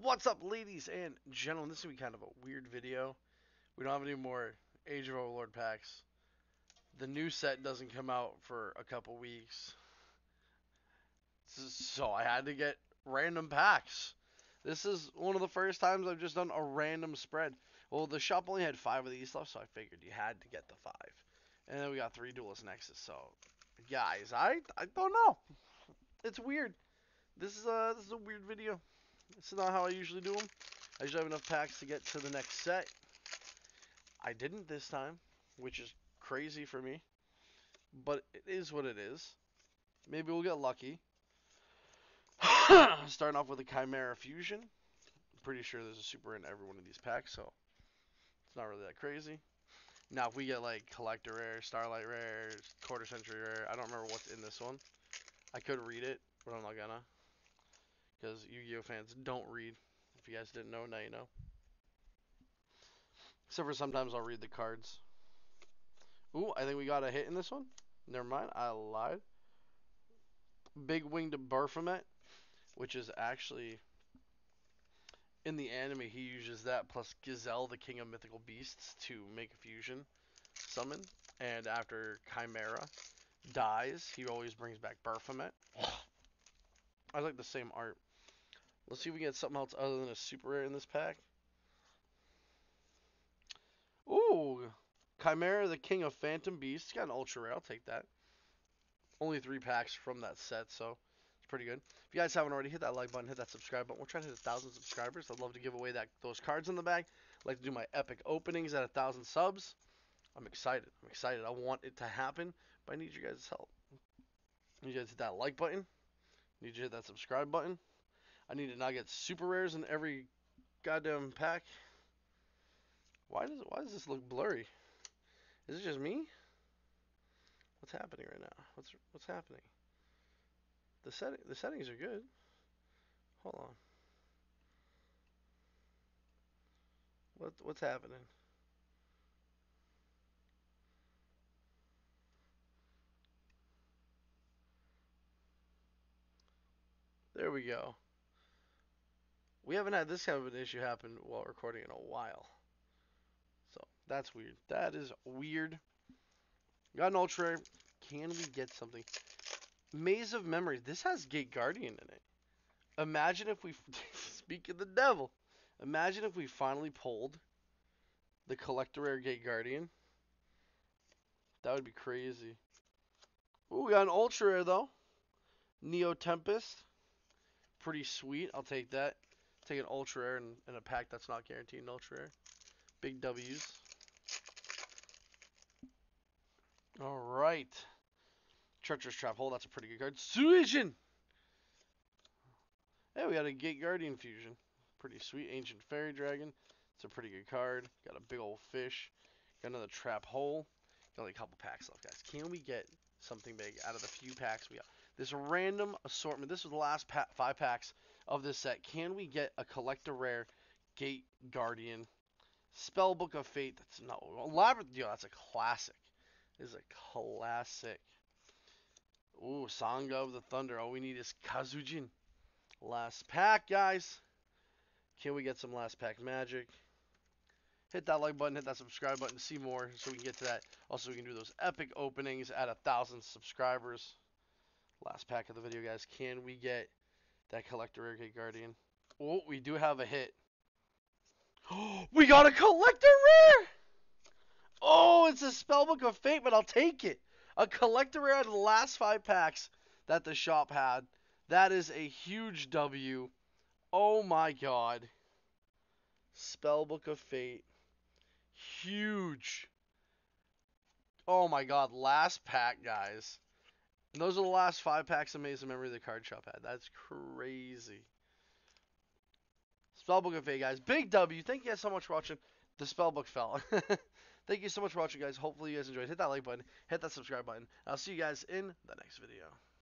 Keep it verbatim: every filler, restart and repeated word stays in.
What's up, ladies and gentlemen? This is going to be kind of a weird video. We don't have any more Age of Overlord packs. The new set doesn't come out for a couple weeks, so I had to get random packs. This is one of the first times I've just done a random spread. Well, the shop only had five of these left, so I figured you had to get the five. And then we got three Duelist Nexus, so guys, I I don't know. It's weird. This is a this is a weird video. This is not how I usually do them. I usually have enough packs to get to the next set. I didn't this time, which is crazy for me, but it is what it is. Maybe we'll get lucky. Starting off with a Chimera Fusion. I'm pretty sure there's a super in every one of these packs, so it's not really that crazy. Now, if we get like Collector Rare, Starlight Rare, Quarter Century Rare, I don't remember what's in this one. I could read it, but I'm not gonna, because Yu-Gi-Oh fans don't read. If you guys didn't know, now you know. Except for sometimes I'll read the cards. Ooh, I think we got a hit in this one. Never mind, I lied. Big-Winged Berfomet, which is actually in the anime, he uses that plus Gazelle, the King of Mythical Beasts, to make a fusion summon. And after Chimera dies, he always brings back Berfomet. I like the same art. Let's see if we get something else other than a super rare in this pack. Ooh, Chimera, the King of Phantom Beasts. Got an ultra rare. I'll take that. Only three packs from that set, so it's pretty good. If you guys haven't already, hit that like button, hit that subscribe button. We're trying to hit a thousand subscribers. I'd love to give away that those cards in the bag. I'd like to do my epic openings at a thousand subs. I'm excited. I'm excited. I want it to happen, but I need you guys' help. I need you guys to hit that like button. I need you to hit that subscribe button. I need to not get super rares in every goddamn pack. Why does why does this look blurry? Is it just me? What's happening right now? What's what's happening? The setting the settings are good. Hold on. What what's happening? There we go. We haven't had this kind of an issue happen while recording in a while. So that's weird. That is weird. Got an ultra rare. Can we get something? Maze of Memories. This has Gate Guardian in it. Imagine if we... Speak of the devil. Imagine if we finally pulled the Collector Rare Gate Guardian. That would be crazy. Ooh, we got an ultra rare, though. Neo Tempest. Pretty sweet. I'll take that. Take an ultra rare and, and a pack that's not guaranteed an ultra rare. Big W's. All right. Treacherous Trap Hole. That's a pretty good card. Kazujin! Hey, we got a Gate Guardian Fusion. Pretty sweet. Ancient Fairy Dragon. It's a pretty good card. Got a big old fish. Got another Trap Hole. Got only a couple packs left, guys. Can we get something big out of the few packs we got? This random assortment. This was the last pa five packs of this set. Can we get a Collector Rare, Gate Guardian, Spellbook of Fate? That's not Labyrinth. Yo, that's a classic. This is a classic. Ooh, Sangha of the Thunder. All we need is Kazujin. Last pack, guys. Can we get some last pack magic? Hit that like button. Hit that subscribe button to see more, so we can get to that. Also, we can do those epic openings at a thousand subscribers. Last pack of the video, guys. Can we get that Collector Rare Gate Guardian? Oh, we do have a hit. We got a Collector Rare! Oh, it's a Spellbook of Fate, but I'll take it. A Collector Rare out of the last five packs that the shop had. That is a huge W. Oh, my God. Spellbook of Fate. Huge. Oh, my God. Last pack, guys. And those are the last five packs of Maze of Memory the card shop had. That's crazy. Spellbook of Fate, guys. Big W. Thank you guys so much for watching. The Spellbook fell. Thank you so much for watching, guys. Hopefully you guys enjoyed. Hit that like button. Hit that subscribe button. I'll see you guys in the next video.